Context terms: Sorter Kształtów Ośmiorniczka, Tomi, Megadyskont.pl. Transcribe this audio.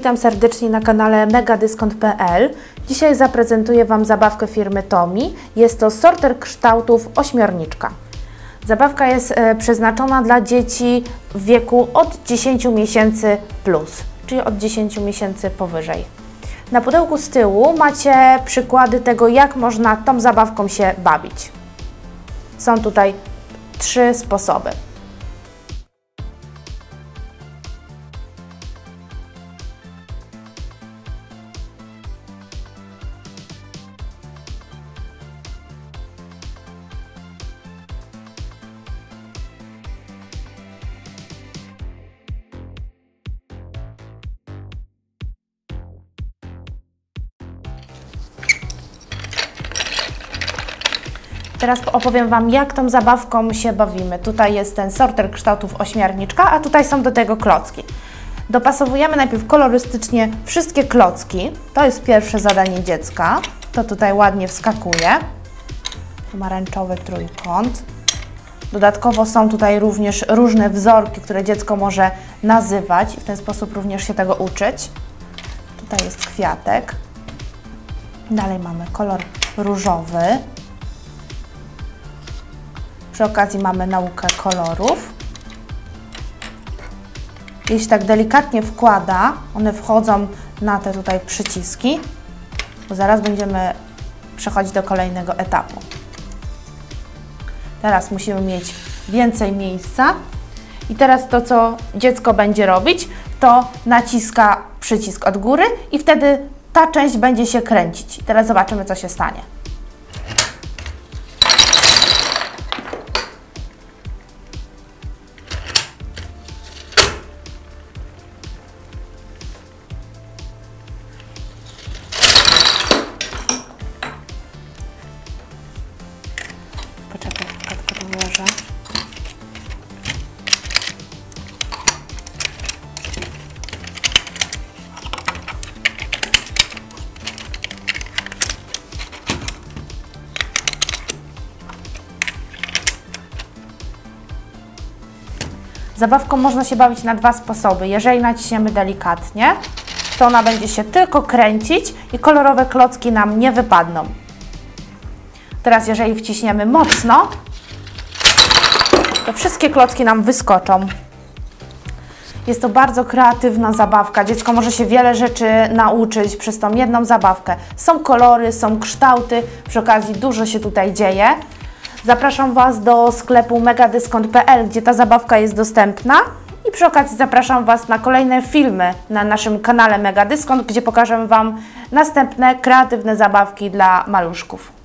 Witam serdecznie na kanale Megadyskont.pl. Dzisiaj zaprezentuję Wam zabawkę firmy Tomi. Jest to sorter kształtów ośmiorniczka. Zabawka jest przeznaczona dla dzieci w wieku od 10 miesięcy plus, czyli od 10 miesięcy powyżej. Na pudełku z tyłu macie przykłady tego, jak można tą zabawką się bawić. Są tutaj trzy sposoby. Teraz opowiem Wam, jak tą zabawką się bawimy. Tutaj jest ten sorter kształtów ośmiorniczka, a tutaj są do tego klocki. Dopasowujemy najpierw kolorystycznie wszystkie klocki. To jest pierwsze zadanie dziecka. To tutaj ładnie wskakuje. Pomarańczowy trójkąt. Dodatkowo są tutaj również różne wzorki, które dziecko może nazywać i w ten sposób również się tego uczyć. Tutaj jest kwiatek. Dalej mamy kolor różowy. Przy okazji mamy naukę kolorów. Jeśli tak delikatnie wkłada, one wchodzą na te tutaj przyciski, bo zaraz będziemy przechodzić do kolejnego etapu. Teraz musimy mieć więcej miejsca. I teraz to, co dziecko będzie robić, to naciska przycisk od góry i wtedy ta część będzie się kręcić. I teraz zobaczymy, co się stanie. Zabawką można się bawić na dwa sposoby. Jeżeli naciśniemy delikatnie, to ona będzie się tylko kręcić i kolorowe klocki nam nie wypadną. Teraz jeżeli wciśniemy mocno, to wszystkie klocki nam wyskoczą. Jest to bardzo kreatywna zabawka. Dziecko może się wiele rzeczy nauczyć przez tą jedną zabawkę. Są kolory, są kształty, przy okazji dużo się tutaj dzieje. Zapraszam Was do sklepu megadyskont.pl, gdzie ta zabawka jest dostępna i przy okazji zapraszam Was na kolejne filmy na naszym kanale Megadyskont, gdzie pokażę Wam następne kreatywne zabawki dla maluszków.